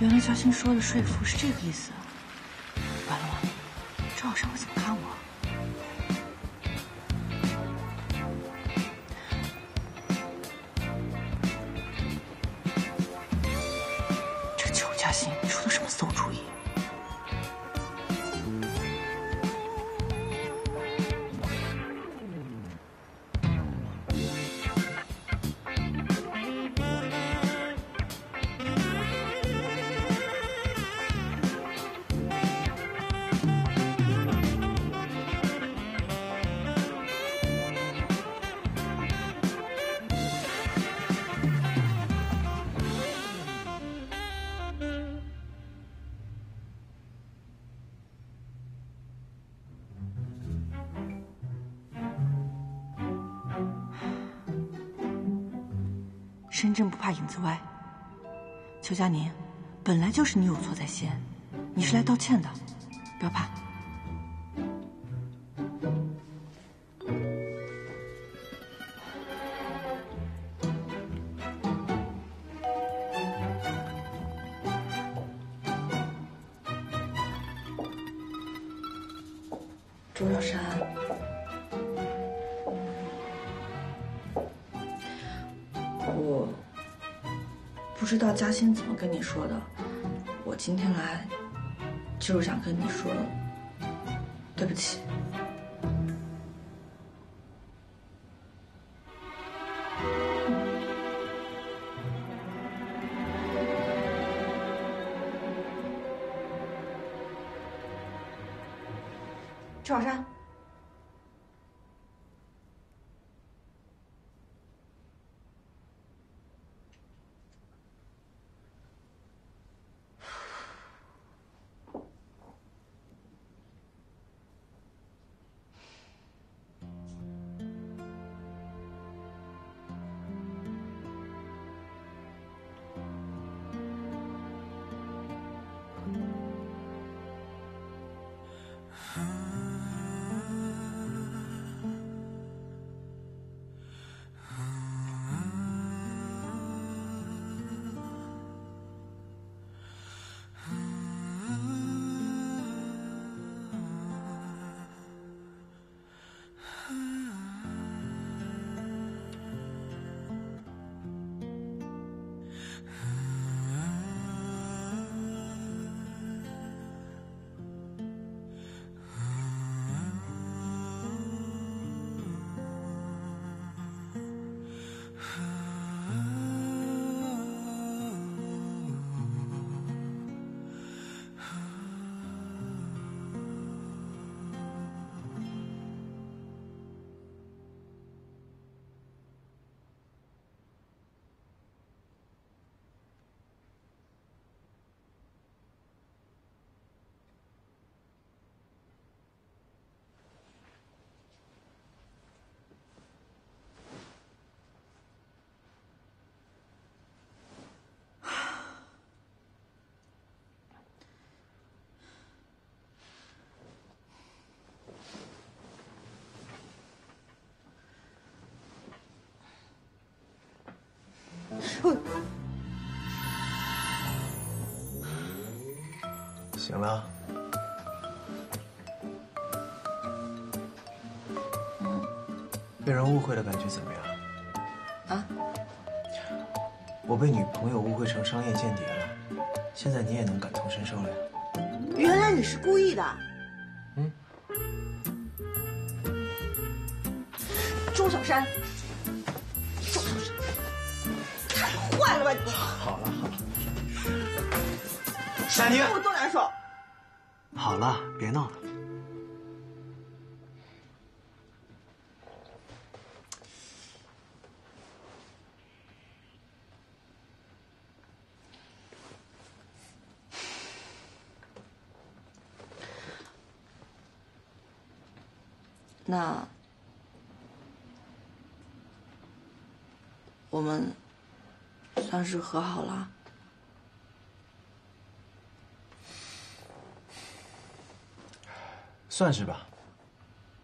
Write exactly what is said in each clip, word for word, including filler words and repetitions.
原来嘉欣说的说服是这个意思。完了完了，赵老师会怎么看我？ 身正不怕影子歪，邱佳宁，本来就是你有错在先，你是来道歉的，不要怕。朱若山。 我不知道嘉欣怎么跟你说的，我今天来就是想跟你说对不起。周小山。 行了，嗯，被人误会的感觉怎么样？啊？我被女朋友误会成商业间谍了，现在你也能感同身受了呀？原来你是故意的。嗯。周小山，周小山，太坏了吧你！好了好了，珊妮，我多难受。 好了，别闹了。那我们算是和好了。 算是吧，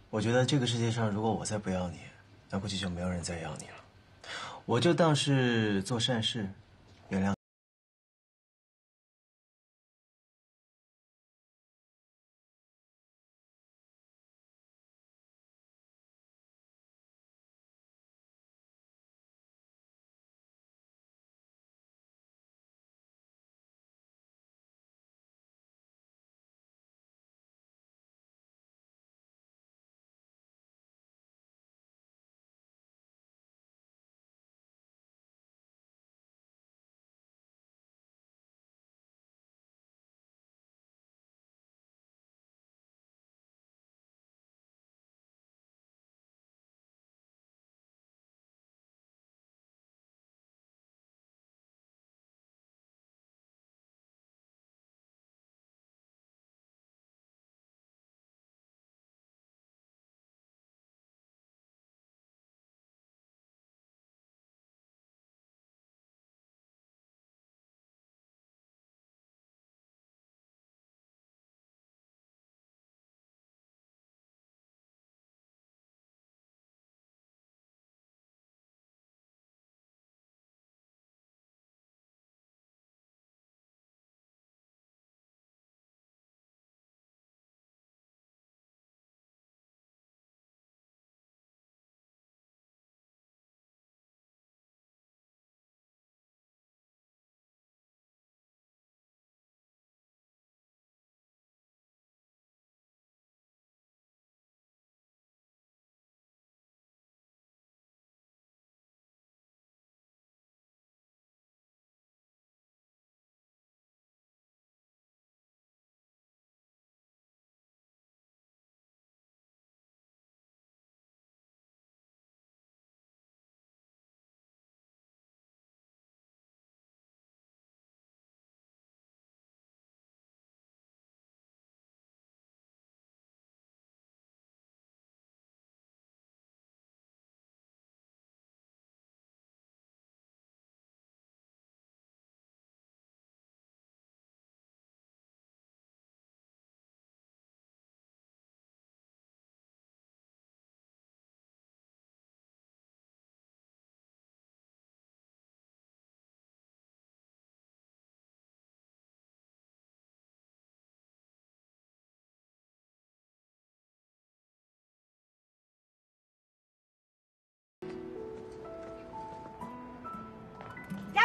我觉得这个世界上，如果我再不要你，那估计就没有人再要你了。我就当是做善事，原谅。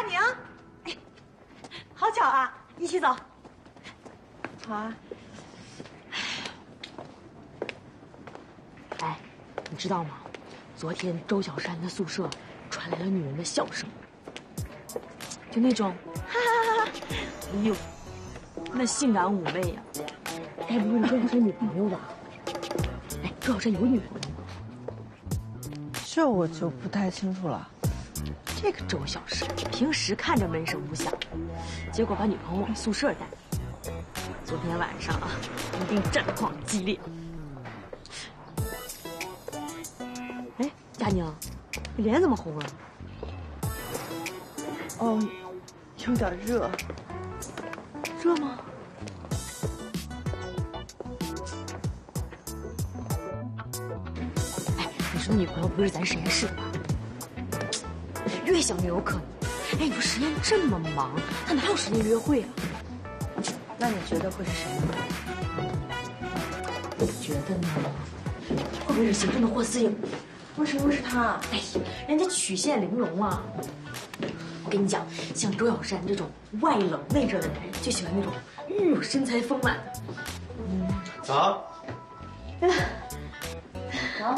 佳宁，哎，好巧啊，一起走。好啊。哎，你知道吗？昨天周小山的宿舍传来了女人的笑声，就那种，哈哈哈哈，哎呦，那性感妩媚呀！该不会你周小山女朋友吧？哎，周小山有女朋友吗？这我就不太清楚了。 这个周小山平时看着闷声不响，结果把女朋友往宿舍带。昨天晚上啊，一定战况激烈。哎，佳宁，你脸怎么红了？哦，有点热。热吗？哎，你说女朋友不是咱实验室的吧？ 越想越有可能。哎，你说实验这么忙，他哪有时间约会啊？那你觉得会是谁呢？你觉得呢？会不会是行动的霍思颖？为什么会是他？哎呀，人家曲线玲珑啊！我跟你讲，像周小山这种外冷内热的男人，就喜欢那种嗯身材丰满的。嗯，早。早。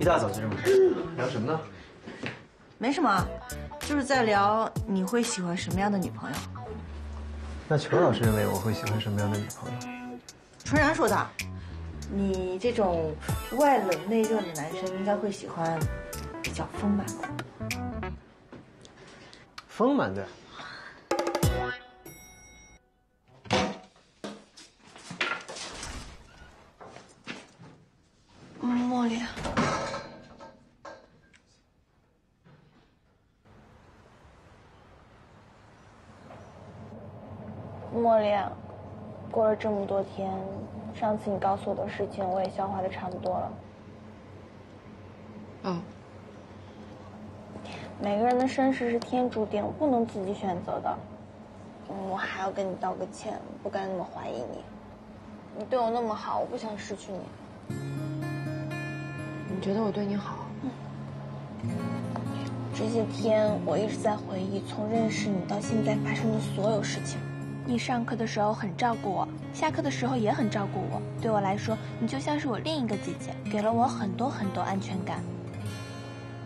一大早就这么开始，聊什么呢？ 没什么，就是在聊你会喜欢什么样的女朋友。那裘老师认为我会喜欢什么样的女朋友？纯然说的，你这种外冷内热的男生应该会喜欢比较丰满的。丰满的。茉莉。 茉莉，过了这么多天，上次你告诉我的事情，我也消化的差不多了。嗯。每个人的身世是天注定，不能自己选择的。嗯，我还要跟你道个歉，不该那么怀疑你。你对我那么好，我不想失去你。你觉得我对你好？嗯。这些天我一直在回忆从认识你到现在发生的所有事情。 你上课的时候很照顾我，下课的时候也很照顾我。对我来说，你就像是我另一个姐姐，给了我很多很多安全感。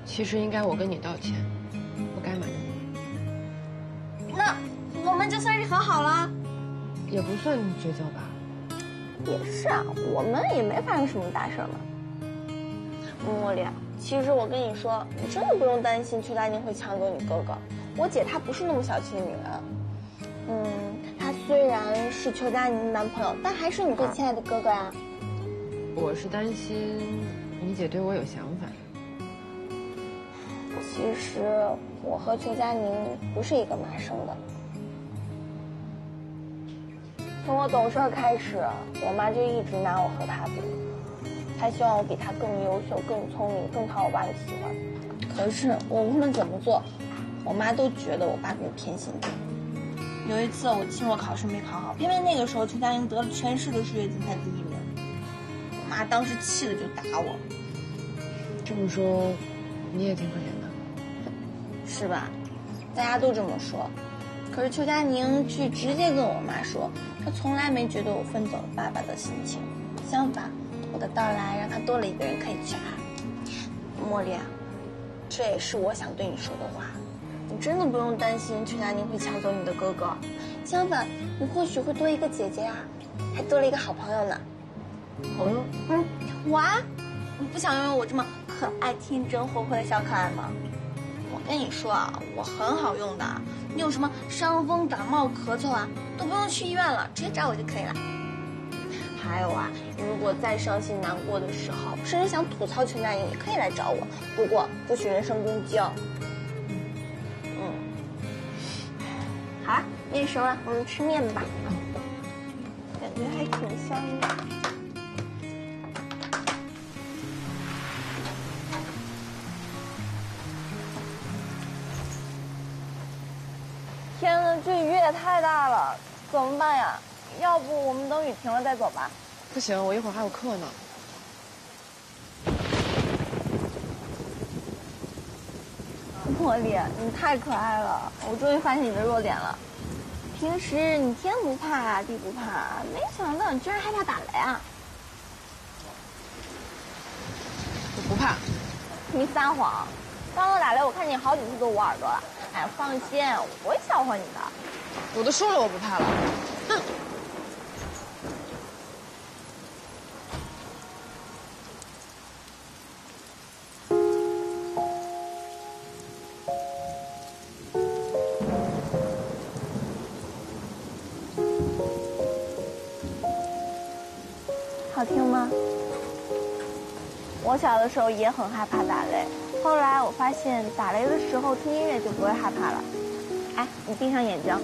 其实应该我跟你道歉，不该瞒着你。那我们就算是和好了，也不算绝交吧。也是啊，我们也没发生什么大事嘛。茉莉，其实我跟你说，你真的不用担心邱佳宁会抢走你哥哥。我姐她不是那么小气的女人。 嗯，他虽然是邱佳宁的男朋友，但还是你最亲爱的哥哥呀、啊。我是担心你姐对我有想法。其实我和邱佳宁不是一个妈生的。从我懂事开始，我妈就一直拿我和他比，她希望我比她更优秀、更聪明、更讨我爸的喜欢。可是我无论怎么做，我妈都觉得我爸没偏心她。 有一次我期末考试没考好，偏偏那个时候邱佳宁得了全市的数学竞赛第一名，我妈当时气的就打我。这么说，你也挺可怜的，是吧？大家都这么说，可是邱佳宁却直接跟我妈说，她从来没觉得我分走了爸爸的心情，相反，我的到来让她多了一个人可以去爱。茉莉啊，这也是我想对你说的话。 你真的不用担心邱佳宁会抢走你的哥哥，相反，你或许会多一个姐姐啊，还多了一个好朋友呢。朋友？嗯，我啊，你不想拥有我这么可爱、天真、活泼的小可爱吗？我跟你说啊，我很好用的，你有什么伤风、感冒、咳嗽啊，都不用去医院了，直接找我就可以了。还有啊，你如果再伤心难过的时候，甚至想吐槽邱佳宁，也可以来找我，不过不许人身攻击哦。 好了，面熟了，我们吃面吧。感觉还挺香的。天呐，这雨也太大了，怎么办呀？要不我们等雨停了再走吧？不行，我一会儿还有课呢。茉莉，你太可爱了，我终于发现你的弱点了。平时你天不怕地不怕，没想到你居然害怕打雷啊！我不怕。你撒谎！刚刚打雷，我看你好几次都捂耳朵了。哎，放心，我不会笑话你的。我都说了我不怕了。哼、嗯。 好听吗？我小的时候也很害怕打雷，后来我发现打雷的时候听音乐就不会害怕了。哎，你闭上眼睛，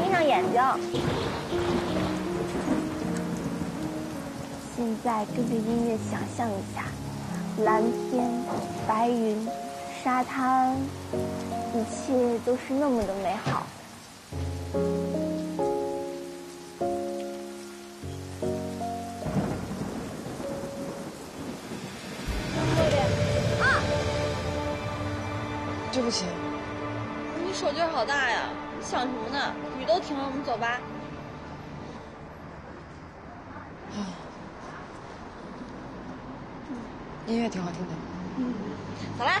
闭上眼睛，现在跟着音乐想象一下，蓝天、白云、沙滩，一切都是那么的美好。 对不起，你手劲好大呀！你想什么呢？雨都停了，我们走吧。啊，音乐挺好听的。嗯，走啦。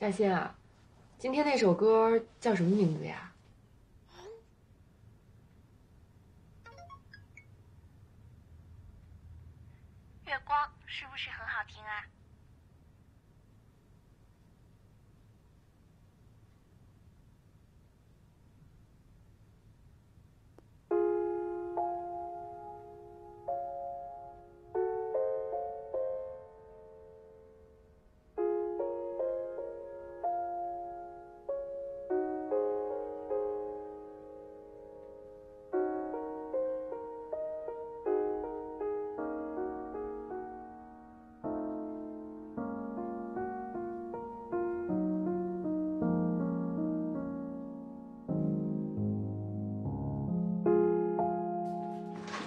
大仙啊，今天那首歌叫什么名字呀？月光是不是很好听啊？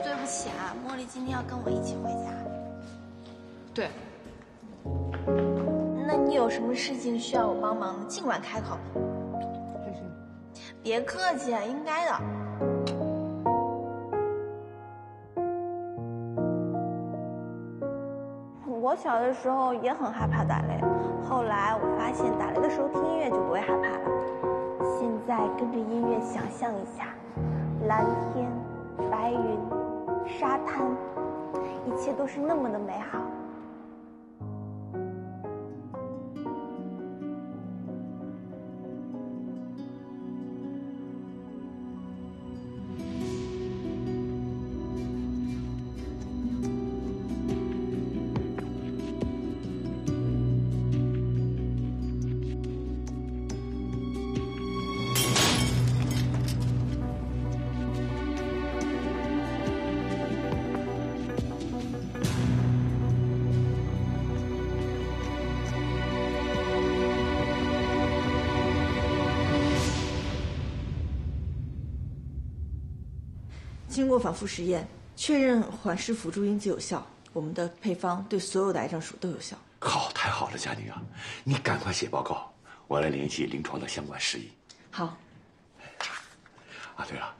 对不起啊，茉莉今天要跟我一起回家。对。那你有什么事情需要我帮忙的，尽管开口。谢谢。别客气啊，应该的。我小的时候也很害怕打雷，后来我发现打雷的时候听音乐就不会害怕了。现在跟着音乐想象一下，蓝天，白云。 沙滩，一切都是那么的美好。经过反复实验，确认缓释辅助因子有效，我们的配方对所有的癌症属都有效。靠，太好了，佳宁啊，你赶快写报告，我来联系临床的相关事宜。好。啊，对了，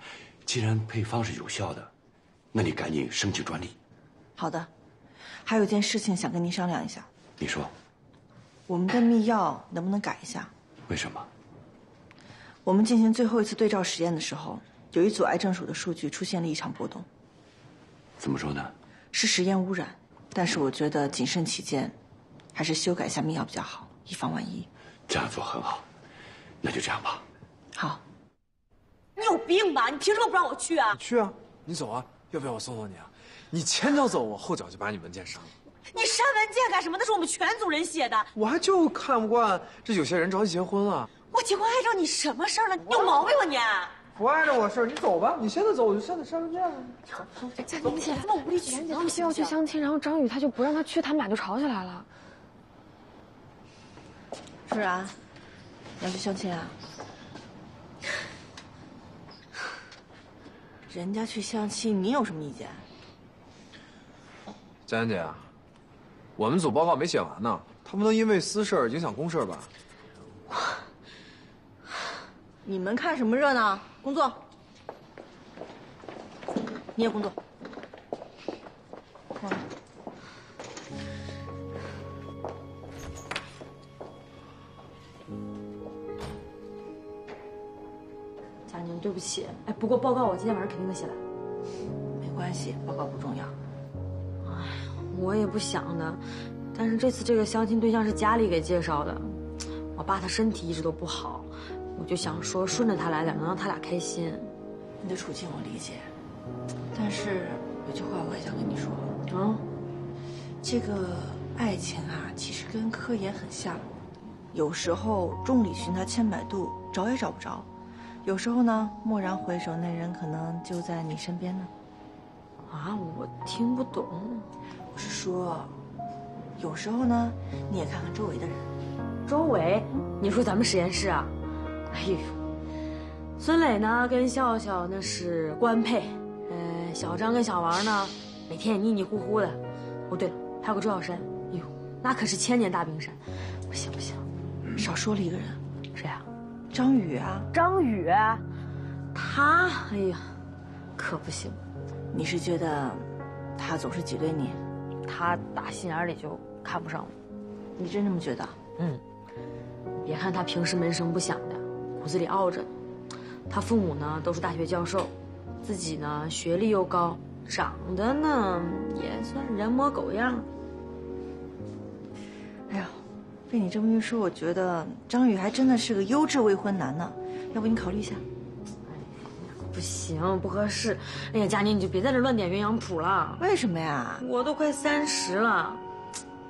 既然配方是有效的，那你赶紧申请专利。好的，还有件事情想跟您商量一下。你说，我们的秘钥能不能改一下？为什么？我们进行最后一次对照实验的时候。 有一组癌症属的数据出现了异常波动，怎么说呢？是实验污染，但是我觉得谨慎起见，还是修改一下密钥比较好，以防万一。这样做很好，那就这样吧。好。你有病吧？你凭什么不让我去啊？去啊！你走啊！要不要我送送你啊？你前脚走我，我后脚就把你文件删了。你删文件干什么？那是我们全组人写的。我还就看不惯这有些人着急结婚啊！我结婚碍着你什么事儿了？你有毛病吧你？不碍着我事儿，你走吧，你现在走，我就现在删成这样了。佳宁姐，这么无理取闹，他们先要去相亲，然后张宇他就不让他去，他们俩就吵起来了。舒然，你要去相亲啊？人家去相亲，你有什么意见？佳宁姐啊，我们组报告没写完呢，他不能因为私事影响公事吧？ 你们看什么热闹？工作，你也工作。哇，佳宁，对不起。哎，不过报告我今天晚上肯定能写完。没关系，报告不重要。哎，我也不想的，但是这次这个相亲对象是家里给介绍的，我爸他身体一直都不好。 我就想说，顺着他来点，能让他俩开心。你的处境我理解，但是有句话我也想跟你说。嗯，这个爱情啊，其实跟科研很像，有时候众里寻他千百度，找也找不着；有时候呢，蓦然回首，那人可能就在你身边呢。啊，我听不懂。我是说，有时候呢，你也看看周围的人。周围？你说咱们实验室啊？ 哎呦，孙磊呢跟笑笑那是官配，呃，小张跟小王呢每天也腻腻乎乎的。哦，对了，还有个周小山，哎呦，那可是千年大冰山。不行不行，少说了一个人，谁啊？张宇啊，张宇，他，哎呀，可不行。你是觉得他总是挤兑你？他打心眼里就看不上我。你真这么觉得？嗯。别看他平时闷声不响的。 骨子里傲着，他父母呢都是大学教授，自己呢学历又高，长得呢也算是人模狗样。哎呀，被你这么一说，我觉得张宇还真的是个优质未婚男呢，要不你考虑一下？不行，不合适。哎呀，佳宁，你就别在这乱点鸳鸯谱了。为什么呀？我都快三十了，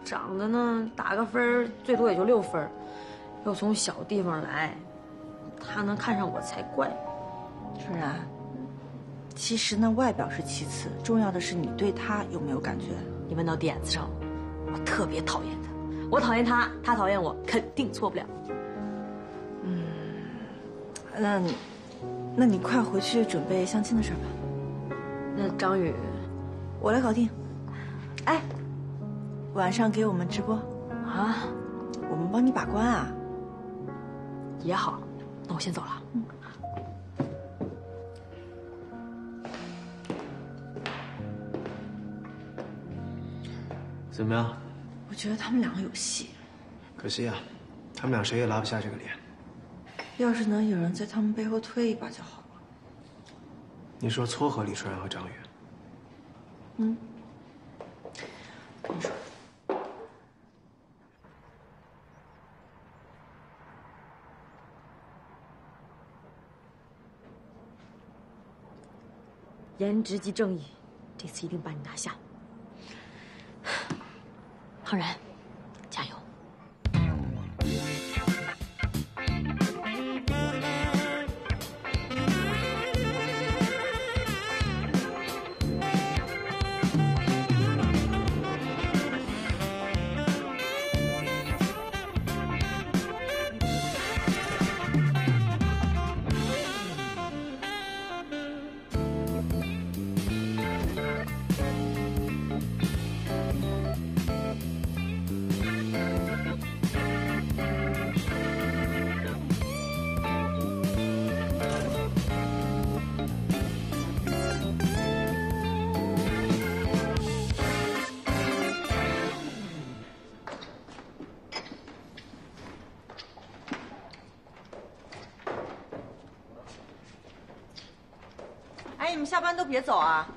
长得呢打个分最多也就六分，又从小地方来。 他能看上我才怪，春然。其实呢，外表是其次，重要的是你对他有没有感觉。你问到点子上了，我特别讨厌他，我讨厌他，他讨厌我，肯定错不了。嗯，那，那你快回去准备相亲的事吧。那张宇，我来搞定。哎，晚上给我们直播啊，我们帮你把关啊。也好。 那我先走了。嗯。怎么样？我觉得他们两个有戏。可惜啊，他们俩谁也拉不下这个脸。要是能有人在他们背后推一把就好了。你说撮合李舒然和张宇？嗯。你说。 颜值即正义，这次一定把你拿下。浩然，加油！你们下班都别走啊！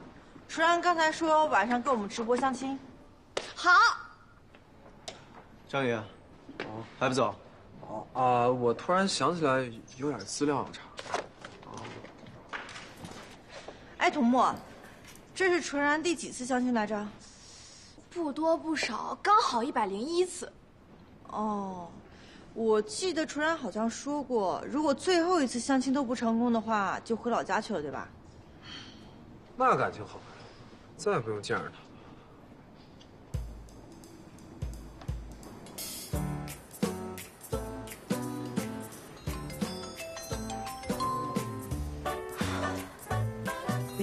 楚然刚才说晚上跟我们直播相亲，好。张宇，哦，还不走？哦啊、呃，我突然想起来有点资料要查。哦。哎，童墨，这是楚然第几次相亲来着？不多不少，刚好一百零一次。哦，我记得纯然好像说过，如果最后一次相亲都不成功的话，就回老家去了，对吧？那感情好，再也不用见着他。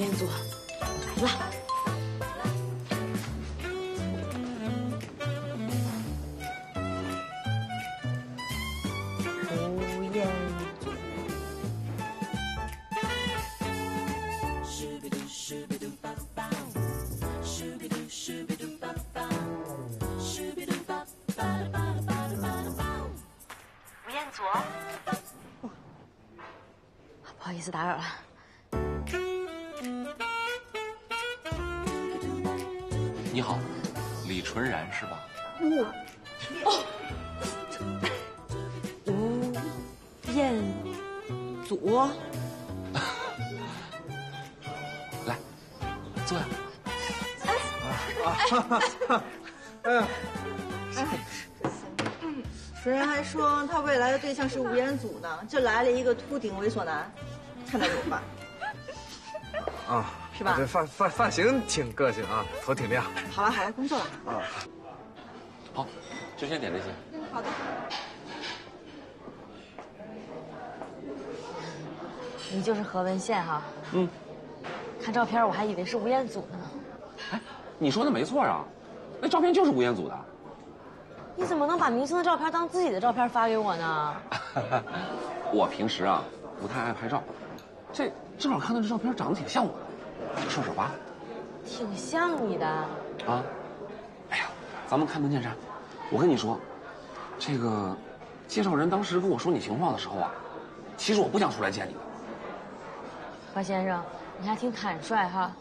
吴彦祖来了，吴彦祖。吴彦祖，哦，不好意思打扰了。 你好，李纯然是吧？我哦，吴彦祖，来坐下。哎呀，纯然还说他未来的对象是吴彦祖呢，这来了一个秃顶猥琐男，看他怎么办。 啊，是吧？这发发发型挺个性啊，头挺亮。好了好了，工作了啊。好，就先点这些。嗯，好的。你就是何文宪哈？嗯。看照片我还以为是吴彦祖呢。哎，你说的没错啊，那照片就是吴彦祖的。你怎么能把明星的照片当自己的照片发给我呢？我平时啊不太爱拍照，这。 正好看到这照片，长得挺像我的，说说吧。挺像你的。啊！哎呀，咱们开门见山。我跟你说，这个介绍人当时跟我说你情况的时候啊，其实我不想出来见你的。何先生，你还挺坦率哈。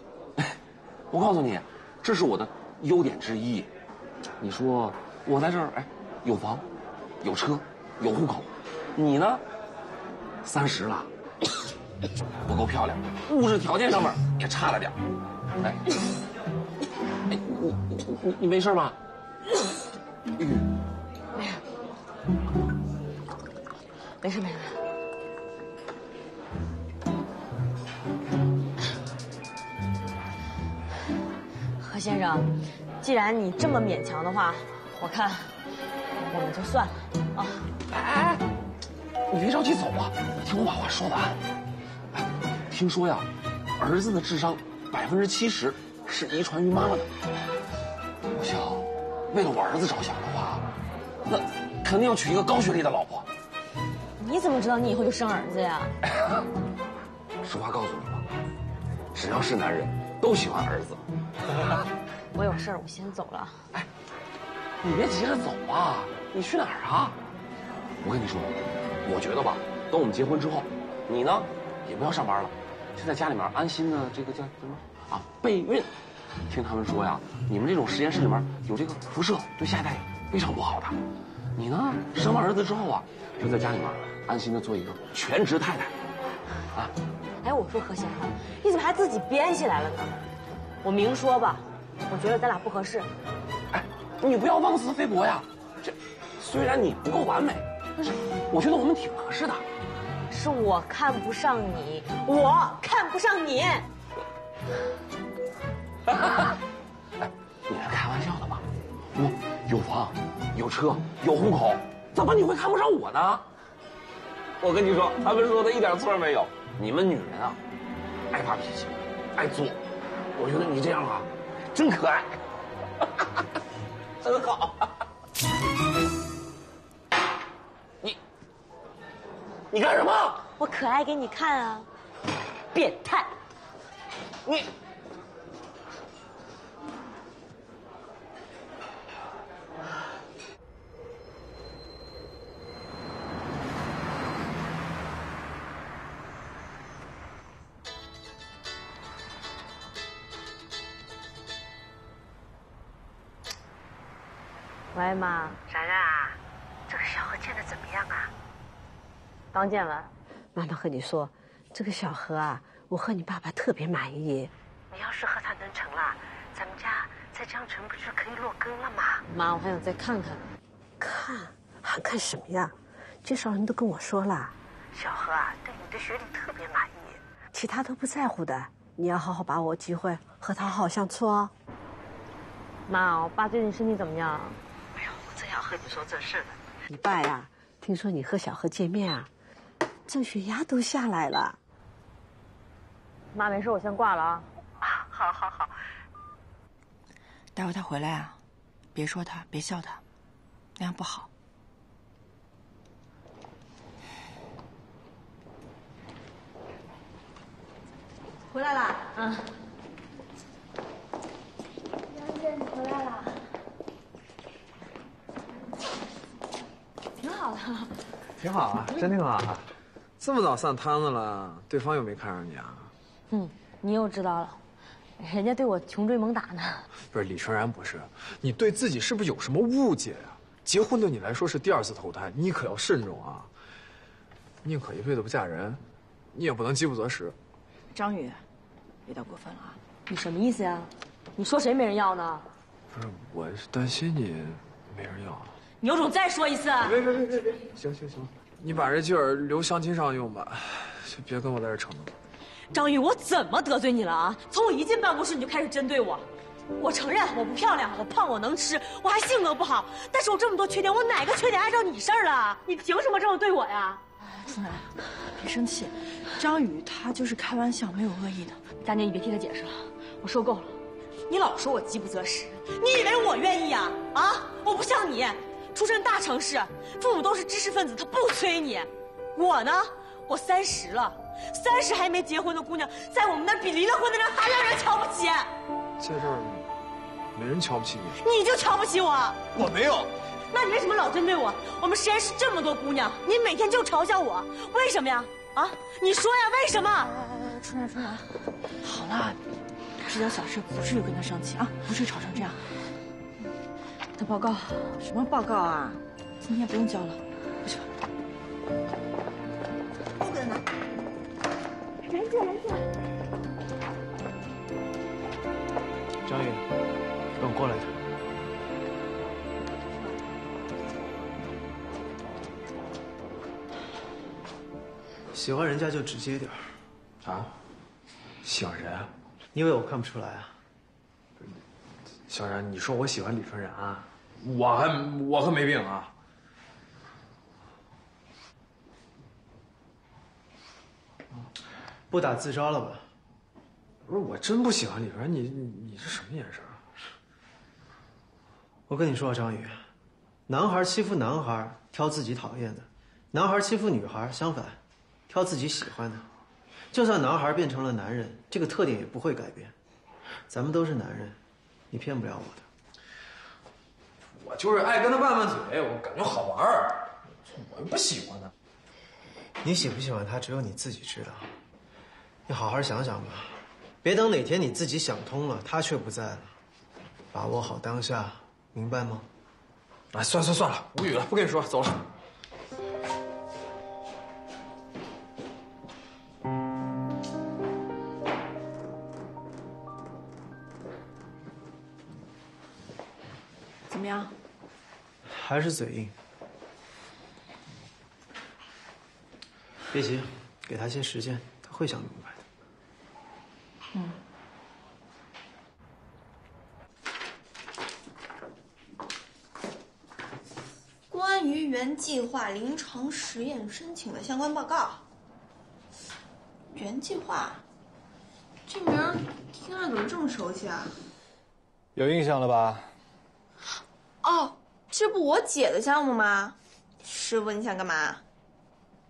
我告诉你，这是我的优点之一。你说我在这儿，哎，有房，有车，有户口。你呢？三十了。 不够漂亮，物质条件上面也差了点。哎，哎，你你你没事吧？没事，没事没事。何先生，既然你这么勉强的话，我看我们就算了啊。哎哎，你别着急走啊，听我把话说完。 听说呀，儿子的智商百分之七十是遗传于妈妈的。我想，为了我儿子着想的话，那肯定要娶一个高学历的老婆。你怎么知道你以后就生儿子呀？实话告诉你吧，只要是男人，都喜欢儿子。我有事儿，我先走了。哎，你别急着走啊！你去哪儿啊？我跟你说，我觉得吧，等我们结婚之后，你呢也不要上班了。 就在家里面安心的这个叫什么啊备孕，听他们说呀，你们这种实验室里面有这个辐射，对下一代非常不好的。你呢，生完儿子之后啊，就在家里面安心的做一个全职太太，啊。哎，我说何先生，你怎么还自己编起来了呢？我明说吧，我觉得咱俩不合适。哎，你不要妄自菲薄呀。这虽然你不够完美，但是我觉得我们挺合适的。 是我看不上你，我看不上你。哎，你是开玩笑的吧？我有房，有车，有户口，怎么你会看不上我呢？我跟你说，他们说的一点错没有。你们女人啊，爱发脾气，爱作。我觉得你这样啊，真可爱，真好。你。 你干什么？我可爱给你看啊！变态！你喂，妈，然然啊，这个小何见的怎么样啊？ 刚见完，妈妈和你说，这个小何啊，我和你爸爸特别满意。你要是和他能成了，咱们家在江城不是可以落根了吗？妈，我还想再看看，看还看什么呀？介绍人都跟我说了，小何啊，对你的学历特别满意，其他都不在乎的。你要好好把握机会，和他好好相处哦。妈，我爸最近身体怎么样？哎呦，我正要和你说这事呢。你爸呀，听说你和小何见面啊，正血压都下来了。妈，没事，我先挂了啊。啊，好好好。待会他回来啊，别说他，别笑他，那样不好。 回来啦！嗯，杨姐，你回来啦，挺好的。挺好啊，真挺好啊！这么早散摊子了，对方又没看上你啊？嗯，你又知道了，人家对我穷追猛打呢。不是李纯然博士，你对自己是不是有什么误解呀、啊？结婚对你来说是第二次投胎，你可要慎重啊！宁可一辈子不嫁人，你也不能饥不择食。 张宇，有点过分了啊！你什么意思呀？你说谁没人要呢？不是，我是担心你没人要。你有种再说一次！别别别别别！行行行，你把这劲儿留相亲上用吧，就别跟我在这逞了。张宇，我怎么得罪你了啊？从我一进办公室你就开始针对我。我承认我不漂亮，我胖，我能吃，我还性格不好，但是我这么多缺点，我哪个缺点碍着你事儿了？你凭什么这么对我呀？ 春兰，别生气，张宇他就是开玩笑，没有恶意的。大姐，你别替他解释了，我受够了。你老说我饥不择食，你以为我愿意啊？啊，我不像你，出身大城市，父母都是知识分子，他不催你。我呢，我三十了，三十还没结婚的姑娘，在我们那儿比离了婚的人还让人瞧不起。在这儿，没人瞧不起你，你就瞧不起我？我没有。 那你为什么老针对我？我们实验室这么多姑娘，你每天就嘲笑我，为什么呀？啊，你说呀，为什么？春兰，春兰，好啦，这点小事不至于跟他生气啊，不至于吵成这样。那报告什么报告啊？今天不用交了，不去了。这个呢？兰姐，兰姐，张宇，跟我过来一趟。 喜欢人家就直接点儿，啊？喜欢谁啊？你以为我看不出来啊？小然，你说我喜欢李纯然啊？我还我可没病啊！不打自招了吧？不是，我真不喜欢李纯然，你你这什么眼神啊？我跟你说啊，张宇，男孩欺负男孩，挑自己讨厌的；男孩欺负女孩，相反。 挑自己喜欢的，就算男孩变成了男人，这个特点也不会改变。咱们都是男人，你骗不了我的。我就是爱跟他拌拌嘴，我感觉好玩儿。我又不喜欢他。你喜不喜欢他，只有你自己知道。你好好想想吧，别等哪天你自己想通了，他却不在了。把握好当下，明白吗？哎，算算算了，无语了，不跟你说，走了。 还是嘴硬，别急，给他些时间，他会想明白的。嗯。关于原计划临床实验申请的相关报告。原计划，这名儿听着怎么这么熟悉啊？有印象了吧？哦。 这不我姐的项目吗？师傅，你想干嘛？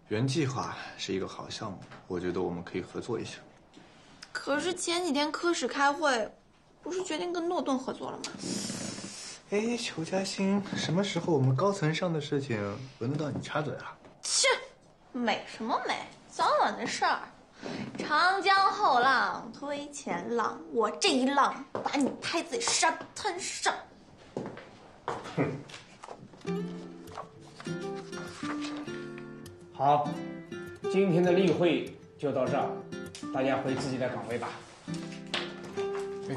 原计划是一个好项目，我觉得我们可以合作一下。可是前几天科室开会，不是决定跟诺顿合作了吗？哎，裘佳欣，什么时候我们高层上的事情轮得到你插嘴啊？切，美什么美，早晚的事儿。长江后浪推前浪，我这一浪把你拍在沙滩上。 哼，好，今天的例会就到这儿，大家回自己的岗位吧。哎，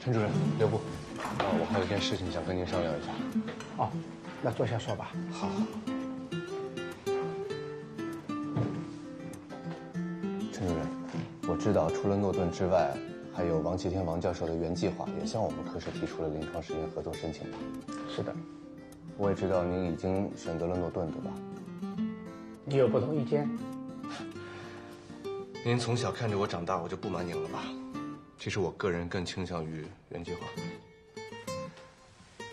陈主任，留步，啊，我还有件事情想跟您商量一下。哦，那坐下说吧。好。知道，除了诺顿之外，还有王齐天王教授的原计划也向我们科室提出了临床实验合作申请吧？是的，我也知道您已经选择了诺顿，对吧？你有不同意见？您从小看着我长大，我就不瞒您了吧？其实我个人更倾向于原计划。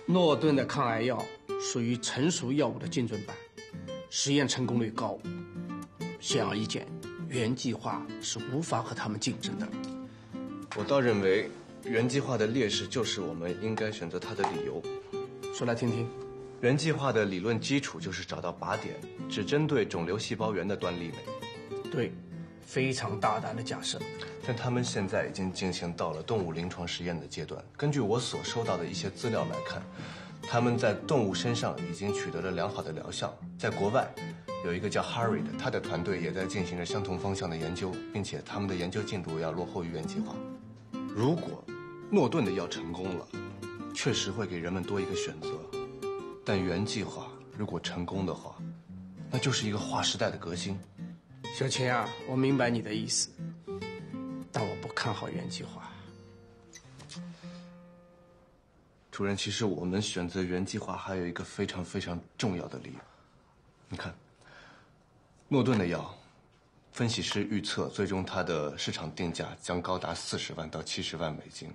诺顿的抗癌药属于成熟药物的精准版，实验成功率高。显而易见，原计划是无法和他们竞争的。我倒认为，原计划的劣势就是我们应该选择它的理由。说来听听。原计划的理论基础就是找到靶点，只针对肿瘤细胞源的端粒酶。对，非常大胆的假设。但他们现在已经进行到了动物临床实验的阶段。根据我所收到的一些资料来看，他们在动物身上已经取得了良好的疗效。在国外，有一个叫 Harriet 的，他的团队也在进行着相同方向的研究，并且他们的研究进度要落后于原计划。如果诺顿的药成功了，确实会给人们多一个选择。但原计划如果成功的话，那就是一个划时代的革新。小秦啊，我明白你的意思，但我不看好原计划。主任，其实我们选择原计划还有一个非常非常重要的理由。你看，诺顿的药，分析师预测最终它的市场定价将高达四十万到七十万美金。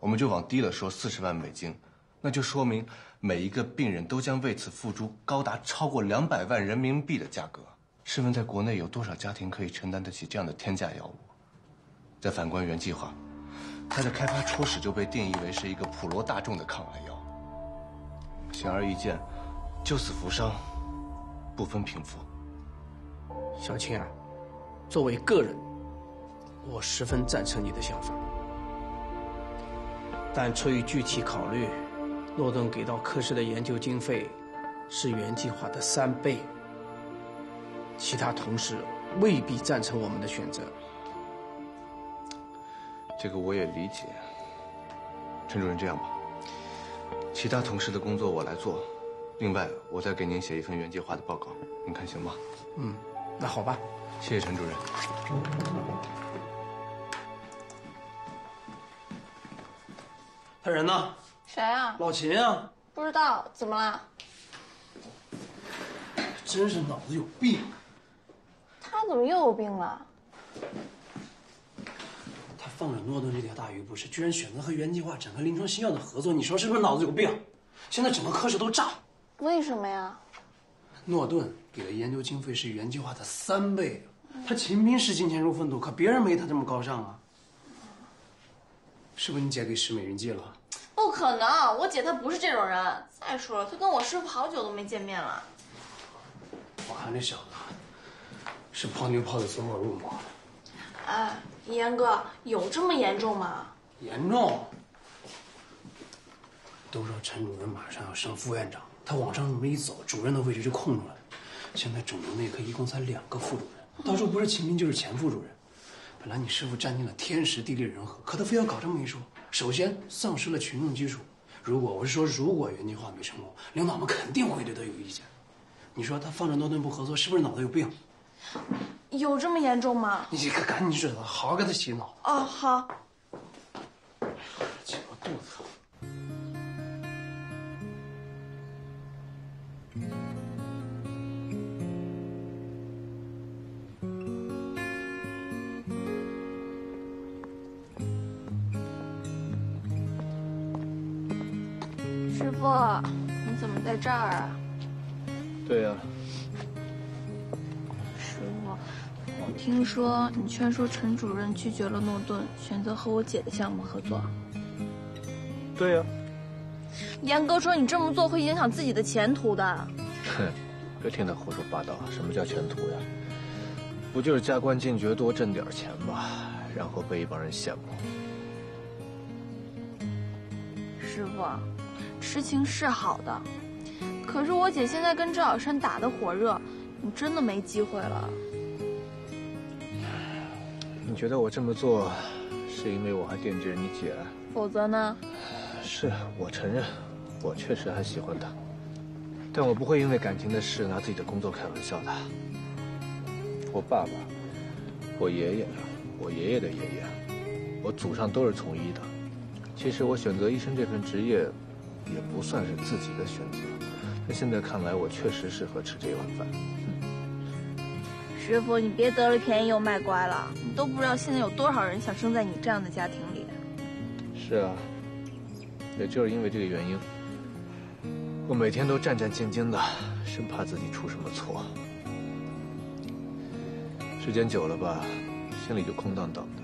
我们就往低了说四十万美金，那就说明每一个病人都将为此付出高达超过两百万人民币的价格。试问在国内有多少家庭可以承担得起这样的天价药物？再反观原计划，它的开发初始就被定义为是一个普罗大众的抗癌药。显而易见，救死扶伤，不分贫富。小青啊，作为个人，我十分赞成你的想法，但出于具体考虑，诺顿给到科室的研究经费是原计划的三倍。其他同事未必赞成我们的选择。这个我也理解。陈主任，这样吧，其他同事的工作我来做，另外我再给您写一份原计划的报告，您看行吗？嗯，那好吧。谢谢陈主任。他人呢？谁啊？老秦啊。不知道，怎么了？真是脑子有病。他怎么又有病了？他放着诺顿这条大鱼不吃，居然选择和原计划展开临床新药的合作，你说是不是脑子有病？现在整个科室都炸了。为什么呀？诺顿给的研究经费是原计划的三倍，他秦兵是金钱如粪土，可别人没他这么高尚啊。是不是你姐给石美人借了？不可能，我姐她不是这种人。再说了，她跟我师傅好久都没见面了。我看这小子是泡妞泡的走火入魔。哎，严哥，有这么严重吗？严重。都说陈主任马上要升副院长，他往上这么一走，主任的位置就空出来了。现在肿瘤内科一共才两个副主任，到时候不是秦明就是前副主任。本来你师傅占尽了天时地利人和，可他非要搞这么一说，首先丧失了群众基础。如果我是说，如果原计划没成功，领导们肯定会对他有意见。你说他放着诺顿不合作，是不是脑子有病？有这么严重吗？你赶紧去找他，好好给他洗脑。哦，好。哎呀，这我肚子疼。师傅，你怎么在这儿啊？对呀、啊，师傅，我听说你劝说陈主任拒绝了诺顿，选择和我姐的项目合作。对呀、啊，严哥说你这么做会影响自己的前途的。哼，别听他胡说八道，什么叫前途呀？不就是加官进爵，多挣点钱嘛，然后被一帮人羡慕。师傅，痴情是好的。可是我姐现在跟周小山打得火热，你真的没机会了。你觉得我这么做，是因为我还惦记着你姐？否则呢？是我承认，我确实还喜欢她，但我不会因为感情的事拿自己的工作开玩笑的。我爸爸，我爷爷，我爷爷的爷爷，我祖上都是从医的。其实我选择医生这份职业，也不算是自己的选择。但现在看来，我确实适合吃这碗饭。师傅，你别得了便宜又卖乖了，你都不知道现在有多少人想生在你这样的家庭里。是啊，也就是因为这个原因，我每天都战战兢兢的，生怕自己出什么错。 时间久了吧，心里就空荡荡的。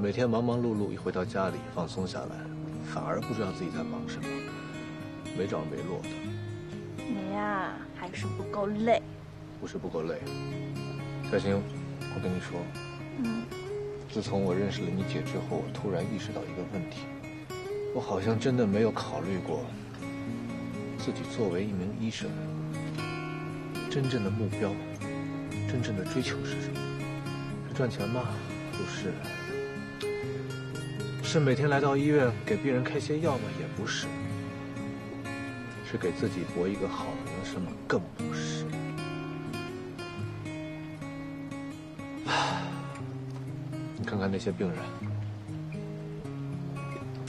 每天忙忙碌碌，一回到家里放松下来，反而不知道自己在忙什么，没着没落的。你呀，还是不够累。不是不够累，小星，我跟你说，嗯，自从我认识了你姐之后，我突然意识到一个问题，我好像真的没有考虑过，自己作为一名医生，真正的目标。 真正的追求是什么？是赚钱吗？不是。是每天来到医院给病人开些药吗？也不是。是给自己搏一个好名声吗？更不是。你看看那些病人，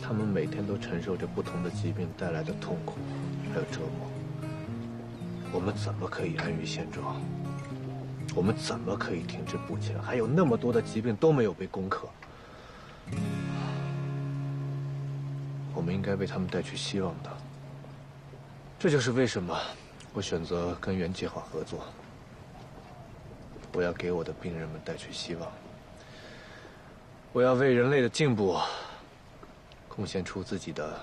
他们每天都承受着不同的疾病带来的痛苦，还有折磨。我们怎么可以安于现状？ 我们怎么可以停滞不前？还有那么多的疾病都没有被攻克，我们应该为他们带去希望的。这就是为什么我选择跟原计划合作。我要给我的病人们带去希望，我要为人类的进步贡献出自己的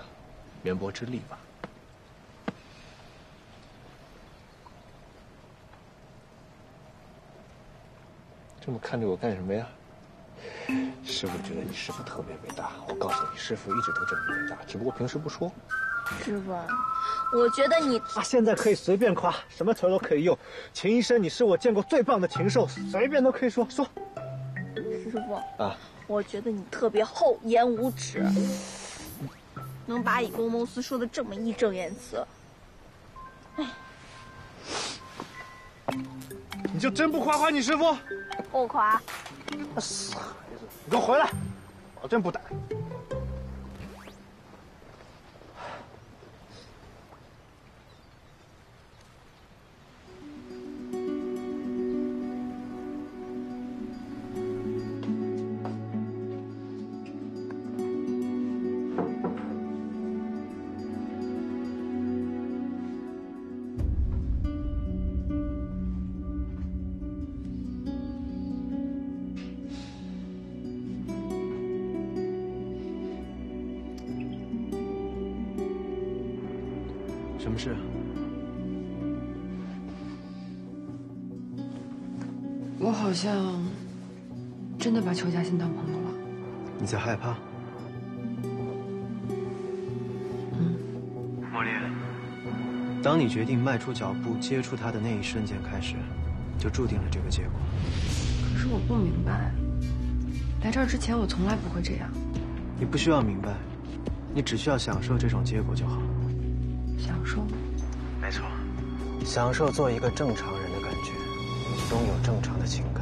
绵薄之力吧。 这么看着我干什么呀？师傅觉得你师傅特别伟大，我告诉你，师傅一直都这么伟大，只不过平时不说。师傅，我觉得你啊，现在可以随便夸，什么词都可以用。秦医生，你是我见过最棒的禽兽，随便都可以说说。师傅啊，我觉得你特别厚颜无耻，能把以公谋私说的这么义正言辞。哎，你就真不夸夸你师傅？ 不夸，死孩子！你给我回来，保证不打。什么事啊？我好像真的把邱嘉欣当朋友了。你在害怕？嗯。茉莉，当你决定迈出脚步接触他的那一瞬间开始，就注定了这个结果。可是我不明白，来这儿之前我从来不会这样。你不需要明白，你只需要享受这种结果就好。 享受，没错，享受做一个正常人的感觉，拥有正常的情感。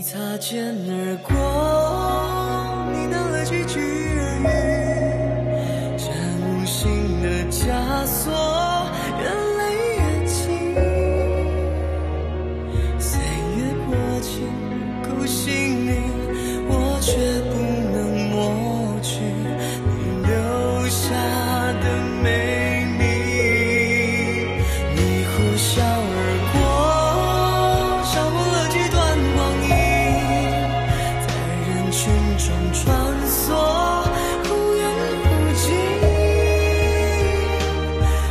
擦肩而过，你道了几句？笑而过，烧红了这段光阴，在人群中穿梭，忽远忽近。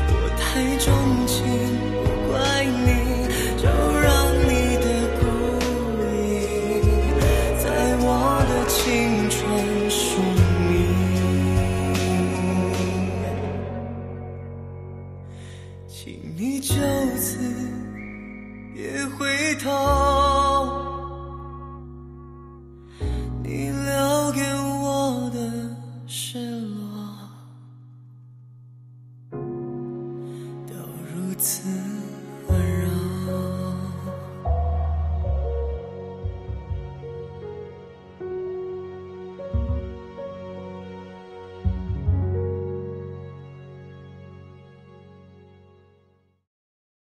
我太钟情，不怪你，就让你的故意，在我的青春宿命。请你就此别回头。